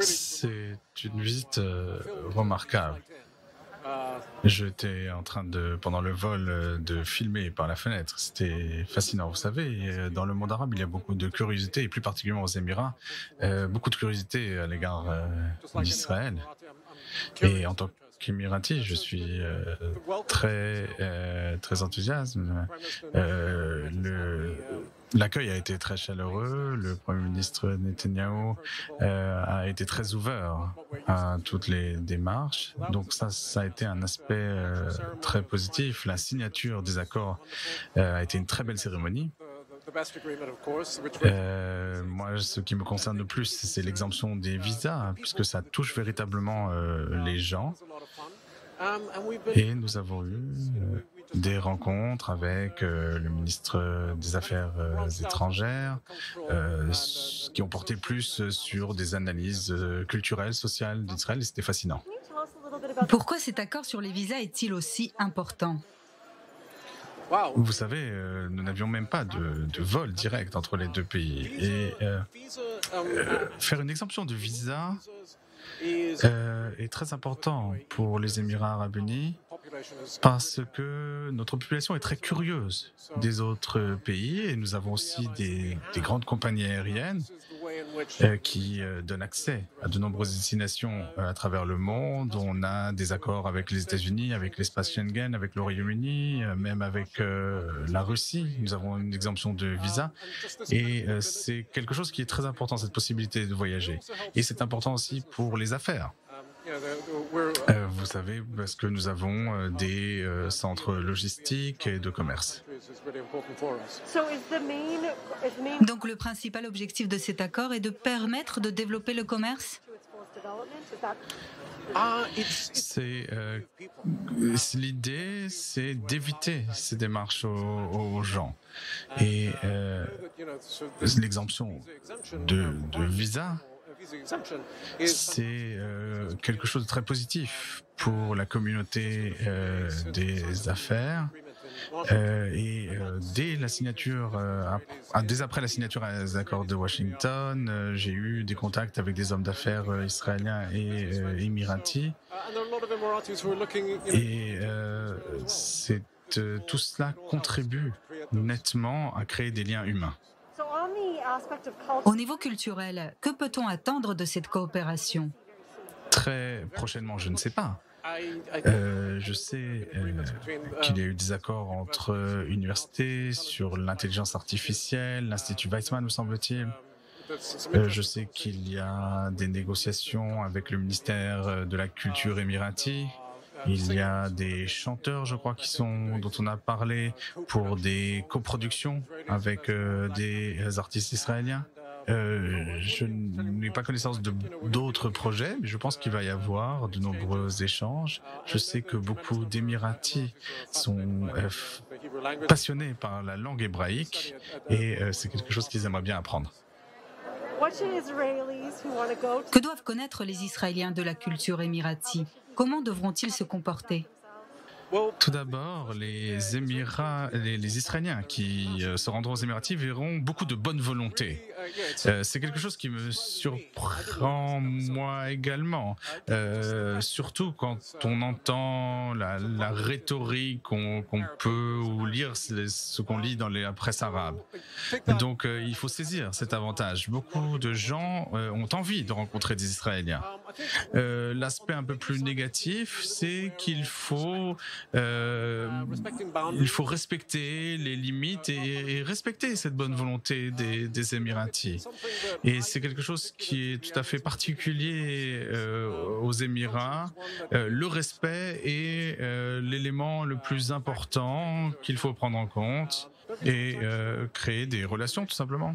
C'est une visite remarquable. J'étais en train de, pendant le vol, de filmer par la fenêtre. C'était fascinant. Vous savez, dans le monde arabe, il y a beaucoup de curiosité, et plus particulièrement aux Émirats, beaucoup de curiosité à l'égard d'Israël. Et en tant qu'Émirati, je suis très enthousiaste. L'accueil a été très chaleureux. Le Premier ministre Netanyahu a été très ouvert à toutes les démarches. Donc ça a été un aspect très positif. La signature des accords a été une très belle cérémonie. Moi, ce qui me concerne le plus, c'est l'exemption des visas, puisque ça touche véritablement les gens. Et nous avons eu des rencontres avec le ministre des Affaires étrangères qui ont porté plus sur des analyses culturelles, sociales d'Israël, et c'était fascinant. Pourquoi cet accord sur les visas est-il aussi important ? Vous savez, nous n'avions même pas de vol direct entre les deux pays. Et faire une exemption de visa est très important pour les Émirats arabes unis parce que notre population est très curieuse des autres pays et nous avons aussi des grandes compagnies aériennes qui donne accès à de nombreuses destinations à travers le monde. On a des accords avec les États-Unis, avec l'espace Schengen, avec le Royaume-Uni, même avec la Russie. Nous avons une exemption de visa. Et c'est quelque chose qui est très important, cette possibilité de voyager. Et c'est important aussi pour les affaires. Vous savez, parce que nous avons des centres logistiques et de commerce. Donc le principal objectif de cet accord est de permettre de développer le commerce ? L'idée, c'est d'éviter ces démarches aux gens. Et l'exemption de visa, c'est quelque chose de très positif pour la communauté des affaires. Dès après la signature des accords de Washington, j'ai eu des contacts avec des hommes d'affaires israéliens et émiratis. Et tout cela contribue nettement à créer des liens humains. Au niveau culturel, que peut-on attendre de cette coopération? Très prochainement, je ne sais pas. Je sais qu'il y a eu des accords entre universités sur l'intelligence artificielle, l'Institut Weizmann, me semble-t-il. Je sais qu'il y a des négociations avec le ministère de la Culture émirati. Il y a des chanteurs, je crois, dont on a parlé pour des coproductions avec des artistes israéliens. Je n'ai pas connaissance d'autres projets, mais je pense qu'il va y avoir de nombreux échanges. Je sais que beaucoup d'Émiratis sont passionnés par la langue hébraïque et c'est quelque chose qu'ils aimeraient bien apprendre. Que doivent connaître les Israéliens de la culture émiratie? Comment devront-ils se comporter? Tout d'abord, les Israéliens qui se rendront aux Émiratis verront beaucoup de bonne volonté. C'est quelque chose qui me surprend moi également, surtout quand on entend la rhétorique qu'on peut ou lire ce qu'on lit dans la presse arabe. Donc il faut saisir cet avantage. Beaucoup de gens ont envie de rencontrer des Israéliens. L'aspect un peu plus négatif, c'est qu'il faut respecter les limites et respecter cette bonne volonté des Émiratis. Et c'est quelque chose qui est tout à fait particulier aux Émirats. Le respect est l'élément le plus important qu'il faut prendre en compte et créer des relations, tout simplement.